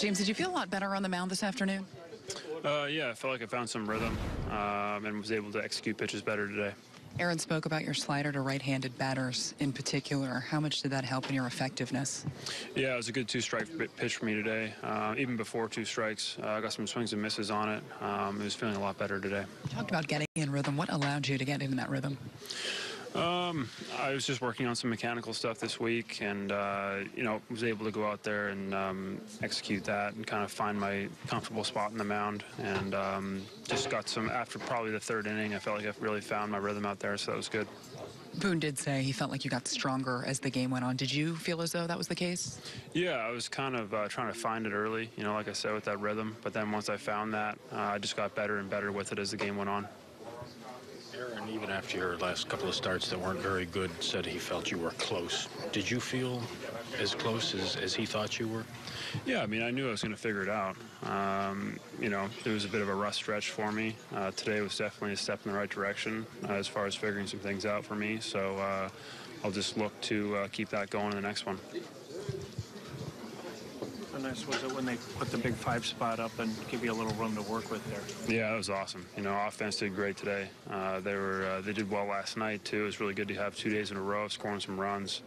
James, did you feel a lot better on the mound this afternoon? Yeah, I felt like I found some rhythm and was able to execute pitches better today. Aaron spoke about your slider to right-handed batters in particular. How much did that help in your effectiveness? Yeah, it was a good two-strike pitch for me today. Even before two strikes, I got some swings and misses on it. It was feeling a lot better today. You talked about getting in rhythm. What allowed you to get into that rhythm? I was just working on some mechanical stuff this week, and you know, was able to go out there and execute that and kind of find my comfortable spot in the mound. And just got some after probably the third inning. I felt like I really found my rhythm out there, so that was good. Boone did say he felt like you got stronger as the game went on. Did you feel as though that was the case? Yeah, I was kind of trying to find it early, you know, like I said, with that rhythm. But then once I found that, I just got better and better with it as the game went on. Aaron, even after your last couple of starts that weren't very good, said he felt you were close. Did you feel as close as he thought you were? Yeah, I mean, I knew I was going to figure it out. You know, there was a bit of a rough stretch for me. Today was definitely a step in the right direction as far as figuring some things out for me. So I'll just look to keep that going in the next one. Nice was it when they put the big five spot up and give you a little room to work with there? Yeah, that was awesome. You know, offense did great today. They did well last night too. It was really good to have 2 days in a row of scoring some runs.